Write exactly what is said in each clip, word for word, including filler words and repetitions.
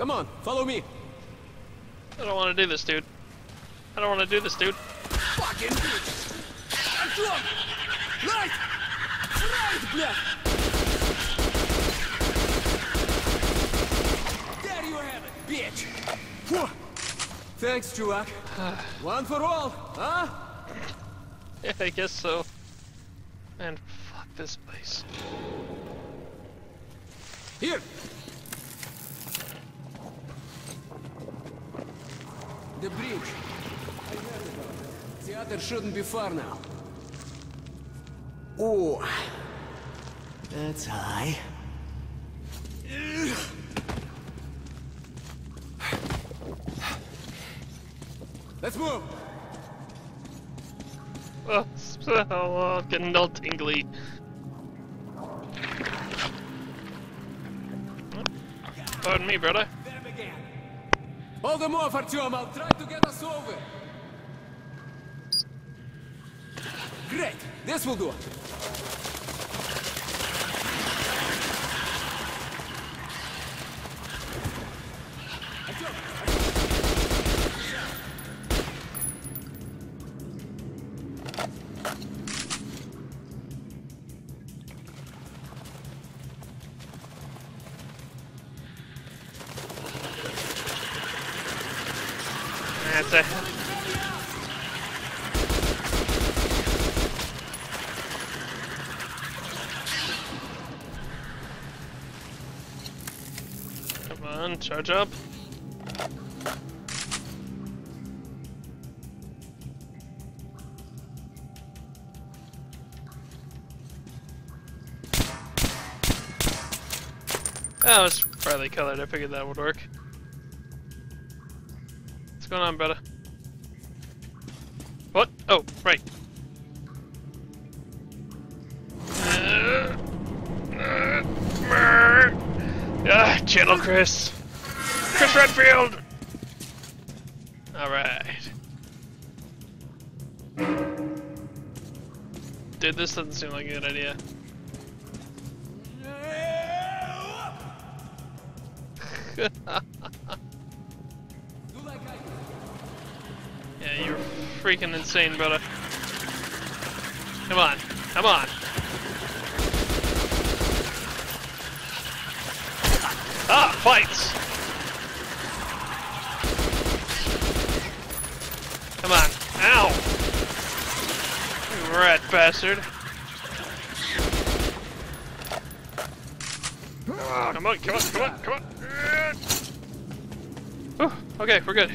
Come on, follow me. I don't want to do this, dude. I don't want to do this, dude. Fucking bitch. I'm drunk. Right. Right, bleh. There you have it, bitch. Whew. Thanks, Chubak. One for all, huh? Yeah, I guess so. Man, fuck this place. Here. The bridge. I heard about it. The other shouldn't be far now. Oh, that's high. Let's move. Oh, I'm getting all tingly. Pardon me, brother. Hold them off, Artyom. I'll try to get us over. Great. This will do it. That's it. Come on, charge up. Oh, it's brightly colored. I figured that would work. What's going on, brother? What? Oh, right. Uh, uh, ah, channel Chris. Chris Redfield! Alright. Dude, this doesn't seem like a good idea. Yeah, you're freaking insane, brother. Come on, come on. Ah, fights! Come on. Ow! You rat bastard. Come on, come on, come on, come on. Whew, okay, we're good.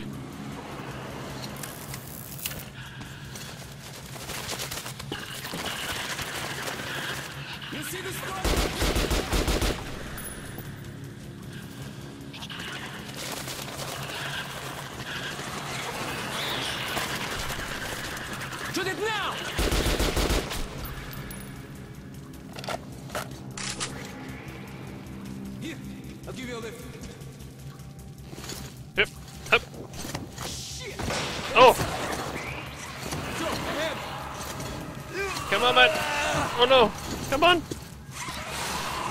Shoot it now! Here, I'll give you a lift. Yep, up. Shit. Oh! Go ahead. Come on, man. Oh no, come on.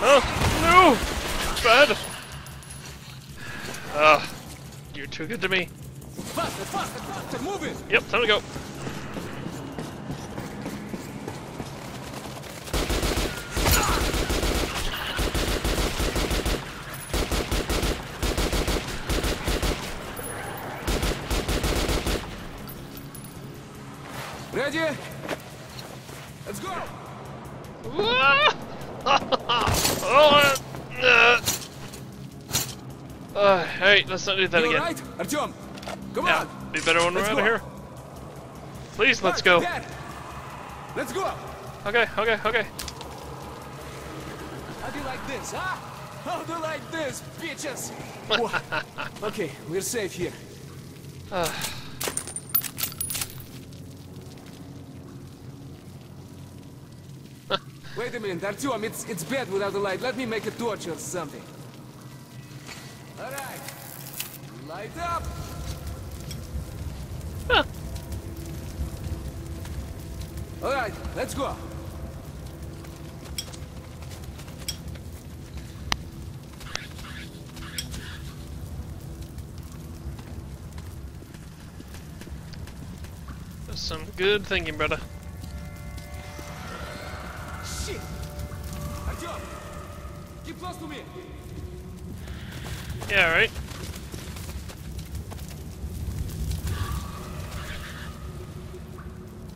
Oh, no! Bad! Ah, oh, you're too good to me. Faster, faster, faster, move it! Yep, time to go. Ready? Let's go! Oh, uh, uh, uh, hey, let's not do that you again. Right? Artyom, come yeah, on. Be better when let's we're go. out of here. Please, let's go. Dad. Let's go. Okay, okay, okay. How do you like this, huh? How do you like this, bitches? Okay, we're safe here. Uh. Wait a minute, Artyom, it's, it's bad without the light. Let me make a torch or something. Alright. Light up! Huh. Alright, let's go. some good thinking, brother. Shit! Artyom! Keep close to me! Yeah, right.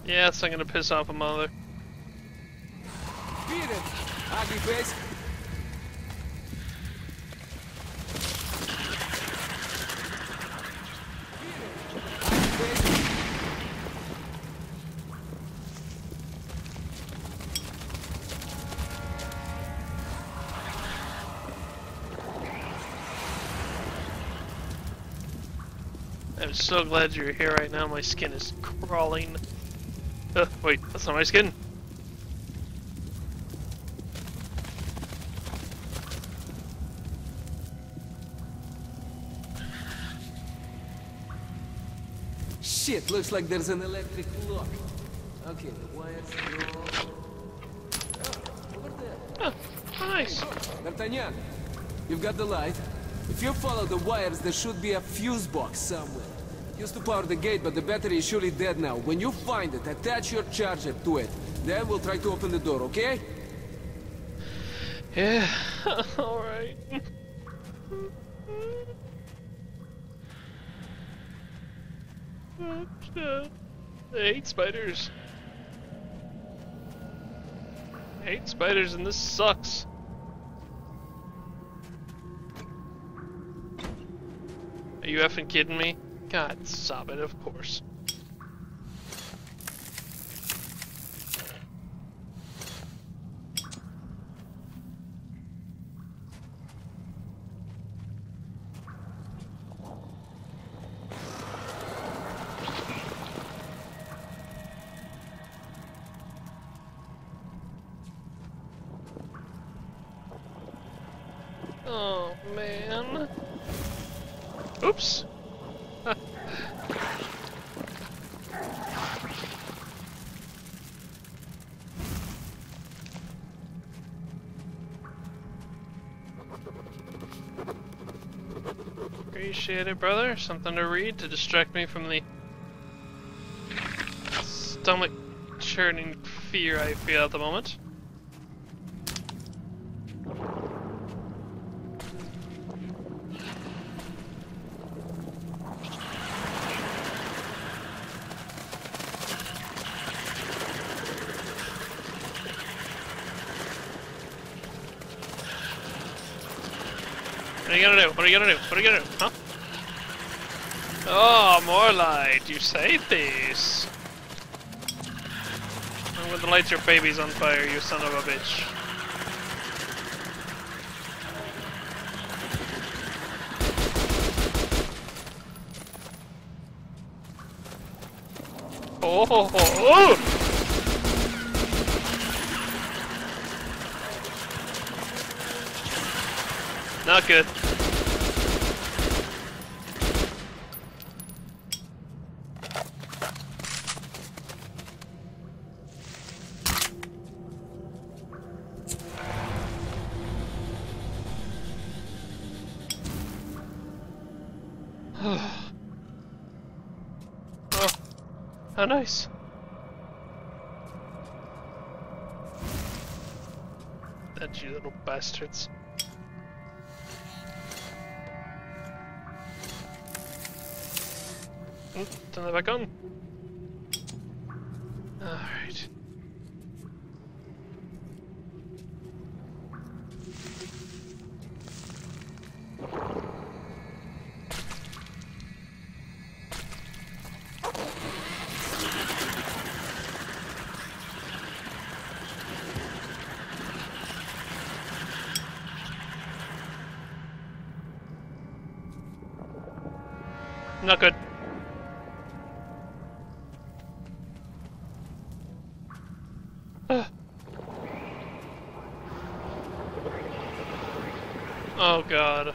Yeah, that's not gonna piss off a mother. Beat it, ugly face. I'm so glad you're here right now. My skin is crawling. Uh, wait, that's not my skin. Shit, looks like there's an electric lock. Okay, the wires go... Oh, over there. Oh, nice. D'Artagnan, you've got the light. If you follow the wires, there should be a fuse box somewhere. Used to power the gate, but the battery is surely dead now. When you find it, attach your charger to it. Then we'll try to open the door, okay? Yeah, alright. I hate spiders. I hate spiders, and this sucks. Are you effing kidding me? God, stop it, of course. Oh, man. Oops. Appreciate it, brother. Something to read to distract me from the stomach churning fear I feel at the moment. What are you gonna do? What are you gonna do? What are you gonna do? Huh? Oh, more light! You saved these! I'm gonna light your babies on fire, you son of a bitch. Oh! Oh! Oh, oh. Not good. Oh, how nice. That you little bastards. Turn that back on. Alright. Not good. Oh god.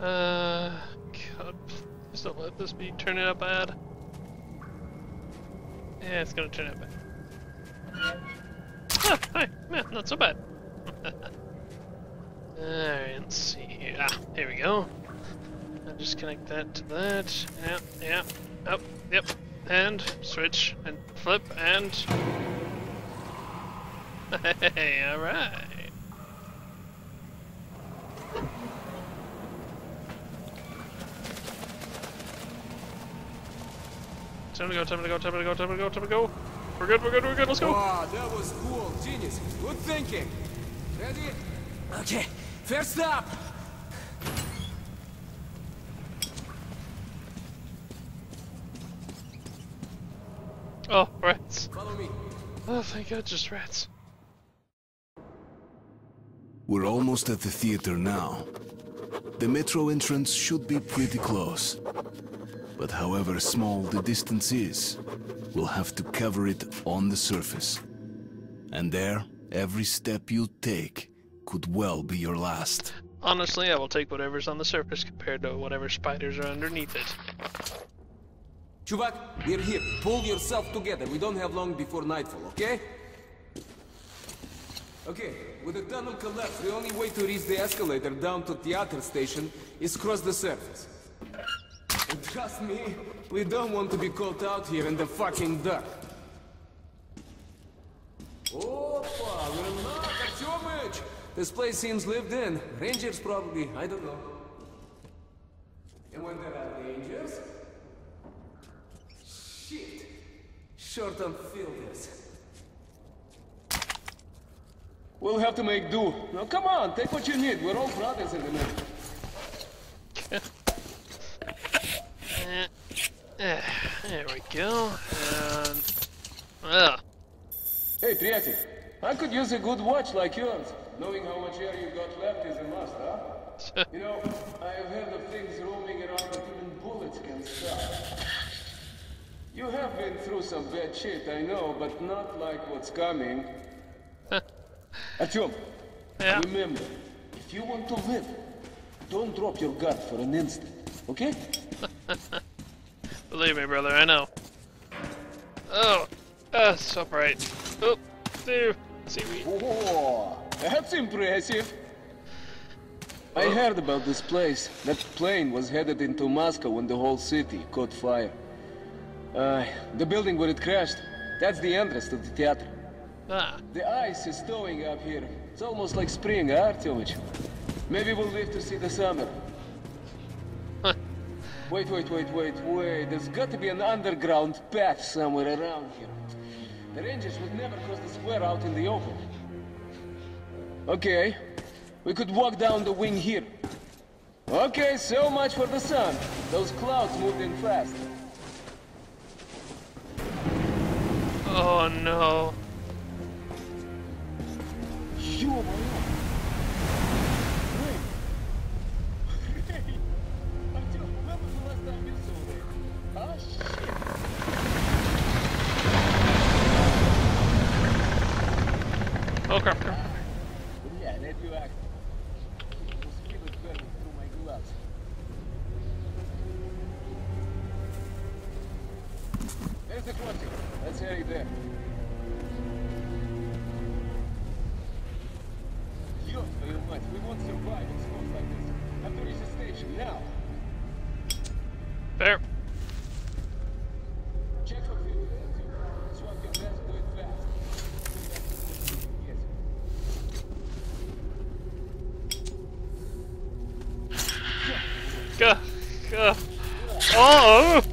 Oh. Uh, God, please don't let this be turning out bad. Yeah, it's gonna turn out bad. Ah, hi! Yeah, not so bad. Alright, let's see here. Ah, here we go. I'll just connect that to that. Yeah, yeah. Up, oh, yep. And switch, and flip, and... Hey, alright! Time to go, time to go, time to go, time to go, time to go! We're good, we're good, we're good, let's go! Wow, that was cool, genius! Good thinking! Ready? Okay, first up! Oh, rats. Follow me. Oh, thank God, just rats. We're almost at the theater now. The metro entrance should be pretty close. But however small the distance is, we'll have to cover it on the surface. And there, every step you take could well be your last. Honestly, I will take whatever's on the surface compared to whatever spiders are underneath it. Chubak, we're here. Pull yourself together. We don't have long before nightfall, okay? Okay, with the tunnel collapse, the only way to reach the escalator down to theater station is cross the surface. And trust me, we don't want to be caught out here in the fucking dark. Opa, we're not at your match. This place seems lived in. Rangers probably, I don't know. And when there are rangers... Shit! Short on fielders. We'll have to make do. Now come on, take what you need. We're all brothers in the middle. uh, uh, there we go. And... Uh. Hey, Priyati. I could use a good watch like yours. Knowing how much air you've got left is a must, huh? You know, I've heard of things roaming around that even bullets can stop. You have been through some bad shit, I know, but not like what's coming. Artyom, yeah. Remember, if you want to live, don't drop your guard for an instant, okay? Believe me, brother, I know. Oh, uh, stop right. Oh, there. Seaweed. Oh, that's impressive. Oh. I heard about this place. That plane was headed into Moscow when the whole city caught fire. Uh, the building where it crashed, that's the entrance to the theater. Ah. The ice is thawing up here. It's almost like spring, huh, Artyomich? Maybe we'll live to see the summer. Huh. Wait, wait, wait, wait, wait. There's got to be an underground path somewhere around here. The rangers would never cross the square out in the open. Okay, we could walk down the wing here. Okay, so much for the sun. Those clouds moved in fast. Oh no. You are my Ray! Ray! Artyom, when was the last time you saw Ray? Ah, shit! Oh crap, crap. Yeah, let you act. The mosquitoes burning through my gloves. There's the crossing. Let's head it there. Yo, we won't survive in spots like this. Have to reach the station now. There. Check for fuel. Swap your best, do it fast. Yes. Go. Go. Oh!